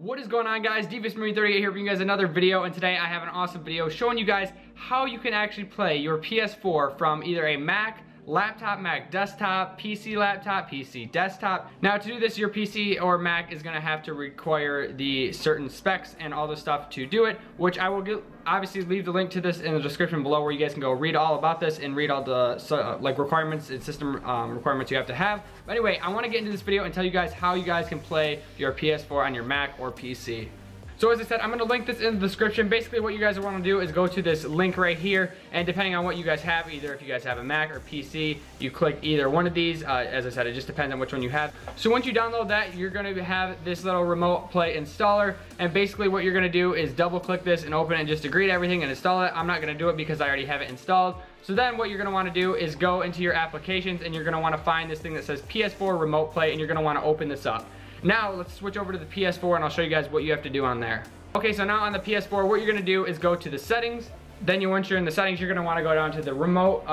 What is going on, guys? DeviousMarine38 here bringing you guys another video, and today I have an awesome video showing you guys how you can actually play your PS4 from either a Mac, laptop, Mac desktop, PC laptop, PC desktop. Now to do this, your PC or Mac is gonna have to require the certain specs and all this stuff to do it, which I will obviously leave the link to this in the description below where you guys can go read all about this and read all the requirements and system requirements you have to have. But anyway, I wanna get into this video and tell you guys how you guys can play your PS4 on your Mac or PC. So as I said, I'm gonna link this in the description. Basically what you guys wanna do is go to this link right here, and depending on what you guys have, either if you guys have a Mac or PC, you click either one of these. As I said, it just depends on which one you have. So once you download that, you're gonna have this little remote play installer, and basically what you're gonna do is double click this and open it and just agree to everything and install it. I'm not gonna do it because I already have it installed. So then what you're gonna wanna do is go into your applications, and you're gonna wanna find this thing that says PS4 Remote Play, and you're gonna wanna open this up. Now let's switch over to the PS4 and I'll show you guys what you have to do on there. Okay, so now on the PS4, what you're gonna do is go to the settings. Then once you're in the settings, you're gonna wanna go down to the remote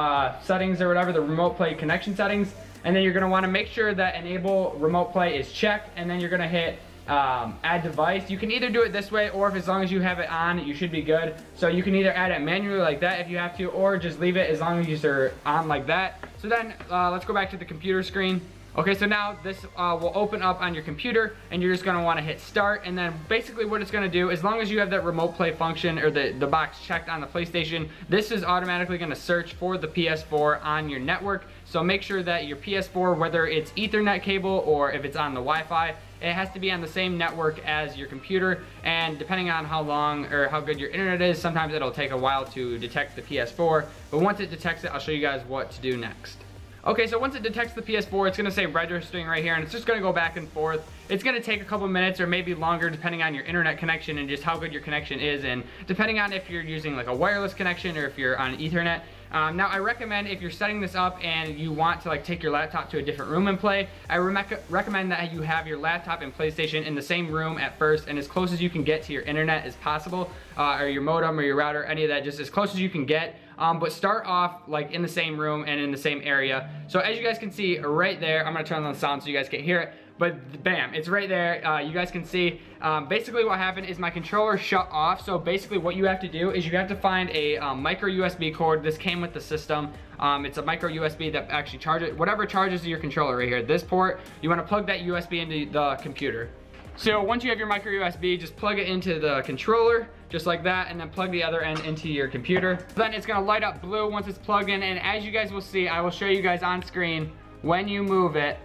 settings or whatever, the remote play connection settings. And then you're gonna wanna make sure that enable remote play is checked, and then you're gonna hit add device. You can either do it this way, or if as long as you have it on, you should be good. So you can either add it manually like that if you have to, or just leave it as long as you're on like that. So then let's go back to the computer screen. Okay, so now this will open up on your computer, and you're just gonna wanna hit start, and then basically what it's gonna do, as long as you have that remote play function or the box checked on the PlayStation, this is automatically gonna search for the PS4 on your network. So make sure that your PS4, whether it's Ethernet cable or if it's on the Wi-Fi, it has to be on the same network as your computer, and depending on how long or how good your internet is, sometimes it'll take a while to detect the PS4, but once it detects it, I'll show you guys what to do next. Okay, so once it detects the PS4, it's gonna say registering right here, and it's just gonna go back and forth. It's gonna take a couple minutes or maybe longer depending on your internet connection and just how good your connection is, and depending on if you're using like a wireless connection or if you're on Ethernet. Now I recommend, if you're setting this up and you want to like take your laptop to a different room and play, I recommend that you have your laptop and PlayStation in the same room at first, and as close as you can get to your internet as possible, or your modem or your router, any of that, just as close as you can get. But start off like in the same room and in the same area. So as you guys can see right there, I'm gonna turn on the sound so you guys can hear it. But bam, it's right there. You guys can see, basically what happened is my controller shut off. So basically what you have to do is you have to find a micro USB cord. This came with the system. It's a micro USB that actually charges, whatever charges your controller right here, this port, you wanna plug that USB into the computer. So once you have your micro USB, just plug it into the controller, just like that, and then plug the other end into your computer. Then it's gonna light up blue once it's plugged in, and as you guys will see, I will show you guys on screen when you move it,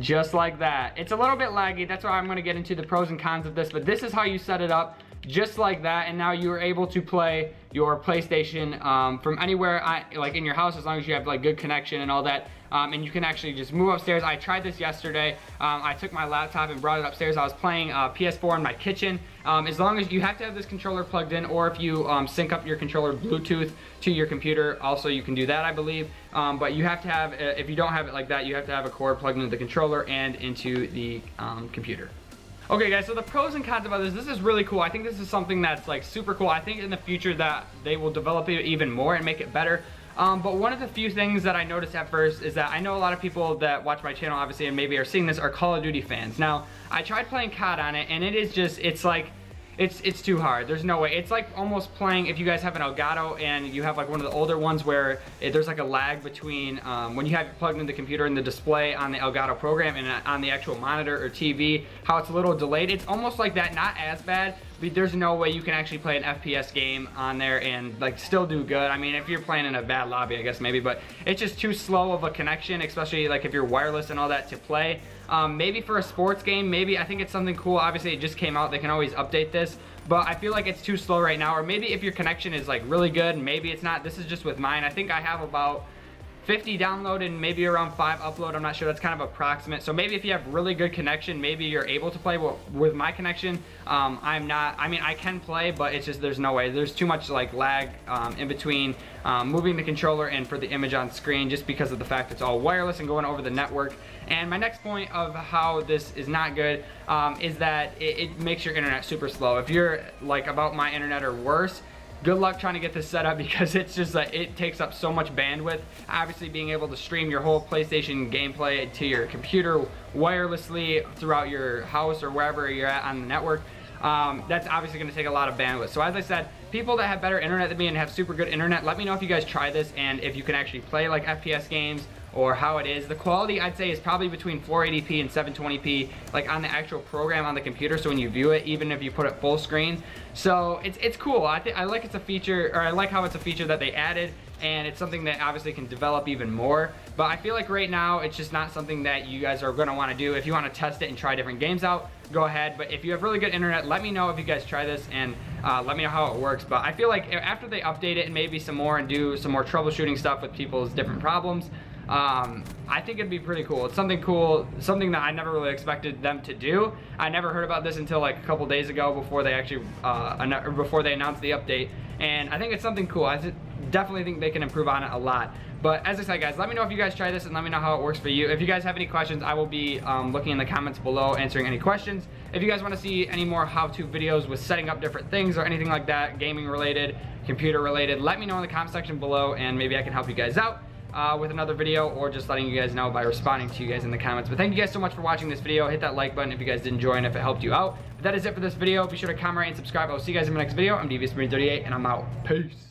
just like that. It's a little bit laggy, that's why I'm gonna get into the pros and cons of this, but this is how you set it up, just like that, and now you are able to play your PlayStation from anywhere, like in your house, as long as you have like good connection and all that. And you can actually just move upstairs. I tried this yesterday. I took my laptop and brought it upstairs. I was playing PS4 in my kitchen. As long as you have to have this controller plugged in, or if you sync up your controller Bluetooth to your computer, also you can do that, I believe. But you have to have, if you don't have it like that, you have to have a cord plugged into the controller and into the computer. Okay guys, so the pros and cons about this is really cool. I think this is something that's like super cool. I think in the future that they will develop it even more and make it better. But one of the few things that I noticed at first is that I know a lot of people that watch my channel obviously and maybe are seeing this are Call of Duty fans. Now, I tried playing COD on it, and it is just, it's like, it's too hard. There's no way. It's like almost playing, if you guys have an Elgato and you have like one of the older ones where there's like a lag between when you have it plugged in the computer and the display on the Elgato program and on the actual monitor or TV, how it's a little delayed. It's almost like that, not as bad, but there's no way you can actually play an FPS game on there and like still do good. I mean, if you're playing in a bad lobby, I guess maybe, but it's just too slow of a connection, especially like if you're wireless and all that to play. Maybe for a sports game, maybe, I think it's something cool. Obviously it just came out, they can always update this, but I feel like it's too slow right now. Or maybe if your connection is like really good, maybe it's not. This is just with mine. I think I have about 50 download and maybe around 5 upload. I'm not sure, that's kind of approximate. So maybe if you have really good connection, maybe you're able to play. Well, with my connection, I'm not, I mean, I can play, but it's just, there's no way. There's too much like lag in between moving the controller and for the image on screen, just because of the fact it's all wireless and going over the network. And my next point of how this is not good is that it makes your internet super slow. If you're like about my internet or worse, good luck trying to get this set up, because it's just like, it takes up so much bandwidth. Obviously being able to stream your whole PlayStation gameplay to your computer wirelessly throughout your house or wherever you're at on the network, that's obviously going to take a lot of bandwidth. So as I said, people that have better internet than me and have super good internet, let me know if you guys try this and if you can actually play like FPS games or how it is. The quality, I'd say, is probably between 480p and 720p, like on the actual program on the computer, so when you view it, even if you put it full screen. So it's cool. I like it's a feature, or I like how it's a feature that they added, and it's something that obviously can develop even more. But I feel like right now, it's just not something that you guys are gonna wanna do. If you wanna test it and try different games out, go ahead. But if you have really good internet, let me know if you guys try this, and let me know how it works. But I feel like after they update it and maybe some more and do some more troubleshooting stuff with people's different problems, I think it'd be pretty cool. It's something cool, something that I never really expected them to do. I never heard about this until like a couple days ago before they actually before they announced the update, and I think it's something cool. I definitely think they can improve on it a lot. But as I said, guys, let me know if you guys try this and let me know how it works for you. If you guys have any questions, I will be looking in the comments below, answering any questions. If you guys want to see any more how-to videos with setting up different things or anything like that, gaming related, computer related, let me know in the comment section below, and maybe I can help you guys out with another video, or just letting you guys know by responding to you guys in the comments. But thank you guys so much for watching this video. Hit that like button if you guys did enjoy and if it helped you out. But that is it for this video. Be sure to comment, rate, and subscribe. I will see you guys in my next video. I'm DeviousMarine38, and I'm out. Peace.